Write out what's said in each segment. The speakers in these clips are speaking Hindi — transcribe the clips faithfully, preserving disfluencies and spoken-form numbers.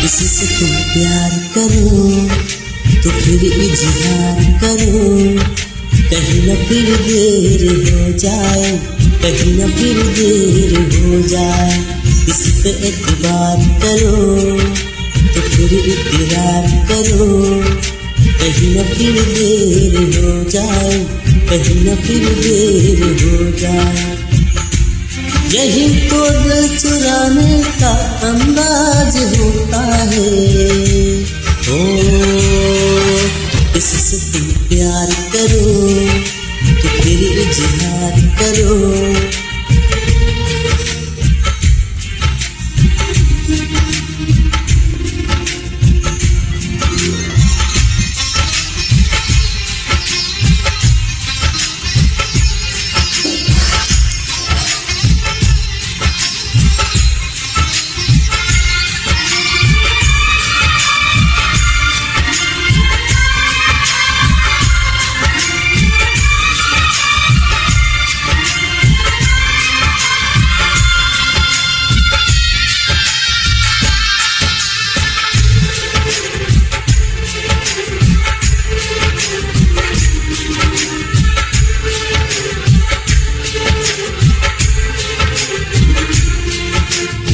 किसी से तुम प्यार करो तो फिर इजहार करो, कहीं न फिर देर हो जाए, कहीं न फिर देर हो जाए। इस पे एतबार करो तो फिर इकरार करो, कहीं न फिर देर हो जाए, कहीं न फिर देर हो जाए। यही तो दिल चुराने का अंदाज होता है। ओ किसी से तुम प्यार करो तो फिर इजहार करो।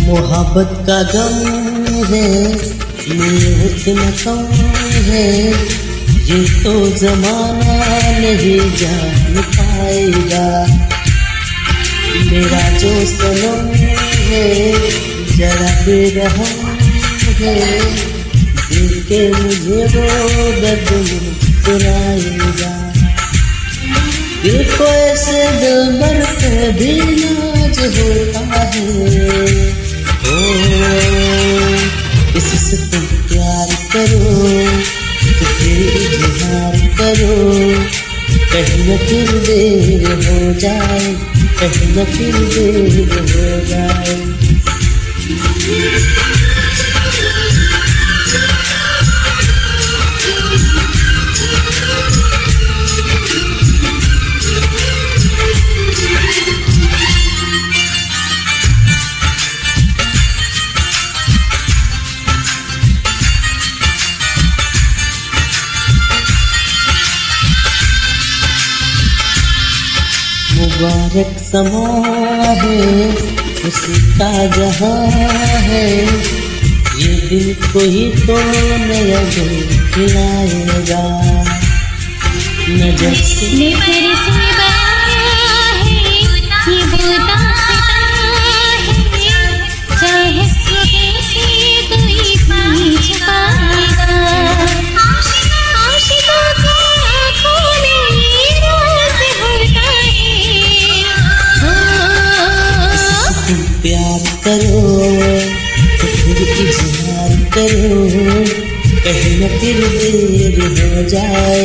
मोहब्बत का गम है, नियत न कम है, ये तो जमाना नहीं जान पाएगा। मेरा जो सनम है जरा बेरहम है, दिल के मुझे वो दर्द सुनाएगा। दिल को ऐसे दिल भर के भी नाज होता है। किसी से तुम प्यार करो तो फिर इजहार करो, कहीं न फिर देर हो जाए, कहीं न फिर देर हो जाए। मुबारक समा है उसका जहाँ है, ये दिल को ही तो नया दिल खिलाएगा। नजर से करो तो फिर इजहार करो, कहीं न फिर देर हो जाए,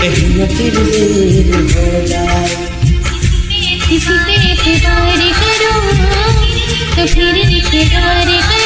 कहीं न फिर देर हो जाए। किसी पे एतबार करो तो फिर इकरार करो।